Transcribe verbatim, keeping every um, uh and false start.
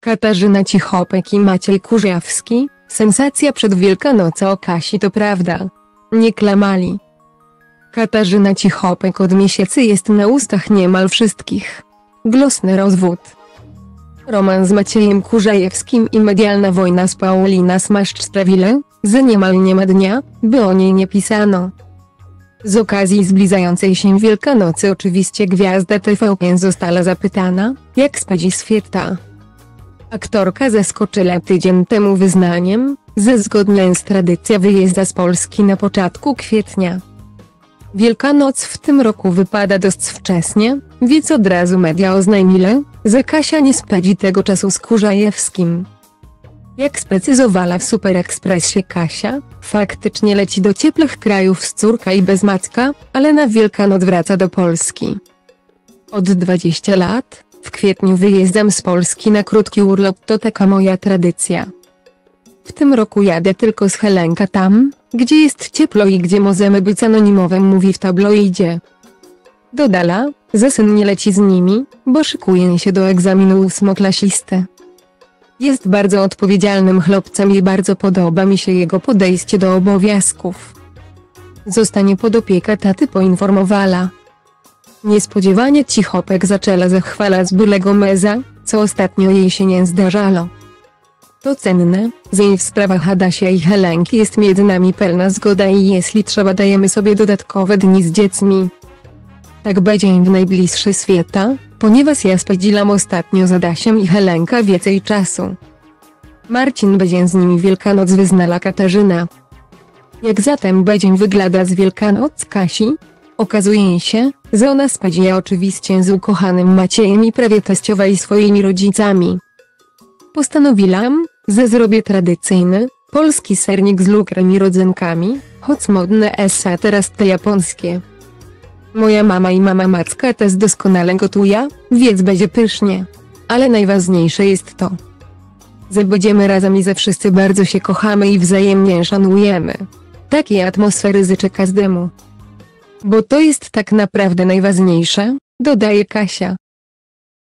Katarzyna Cichopek i Maciej Kurzajewski, sensacja przed Wielkanocą o Kasi to prawda. Nie klamali. Katarzyna Cichopek od miesięcy jest na ustach niemal wszystkich. Głosny rozwód. Romans z Maciejem Kurzajewskim i medialna wojna z Pauliną Smaszcz sprawili, że niemal nie ma dnia, by o niej nie pisano. Z okazji zbliżającej się Wielkanocy oczywiście gwiazda T V P została zapytana, jak spędzi święta. Aktorka zaskoczyła tydzień temu wyznaniem, że zgodnie z tradycją wyjazda z Polski na początku kwietnia. Wielkanoc w tym roku wypada dość wcześnie, więc od razu media oznajmiły, że Kasia nie spędzi tego czasu z Kurzajewskim. Jak sprecyzowała w Super Expressie Kasia, faktycznie leci do ciepłych krajów z córką i bez Macka, ale na Wielkanoc wraca do Polski. Od dwudziestu lat, w kwietniu wyjeżdżam z Polski na krótki urlop, to taka moja tradycja. W tym roku jadę tylko z Helenka tam, gdzie jest ciepło i gdzie możemy być anonimowym, mówi w tabloidzie. Dodala, że syn nie leci z nimi, bo szykuje się do egzaminu ósmoklasisty. Jest bardzo odpowiedzialnym chłopcem i bardzo podoba mi się jego podejście do obowiązków. Zostanie pod opiekę taty, poinformowała. Niespodziewanie Cichopek zaczęła zachwalać byłego męża, co ostatnio jej się nie zdarzało. To cenne, że i w sprawach Adasia i Helenki jest między nami pełna zgoda i jeśli trzeba, dajemy sobie dodatkowe dni z dziećmi. Tak będzie w najbliższe święta, ponieważ ja spędziłam ostatnio z Adasiem i Helenka więcej czasu. Marcin będzie z nimi Wielkanoc, wyznała Katarzyna. Jak zatem będzie wygląda z Wielkanoc Kasi? Okazuje się, że ona spędzi oczywiście z ukochanym Maciejem i prawie teściowa i swoimi rodzicami. Postanowiłam, że zrobię tradycyjny, polski sernik z lukrem i rodzynkami, choć modne essa teraz te japońskie. Moja mama i mama Macka też doskonale gotuje, więc będzie pysznie. Ale najważniejsze jest to, że będziemy razem i że wszyscy bardzo się kochamy i wzajemnie szanujemy. Takiej atmosfery życzę każdemu. Bo to jest tak naprawdę najważniejsze, dodaje Kasia.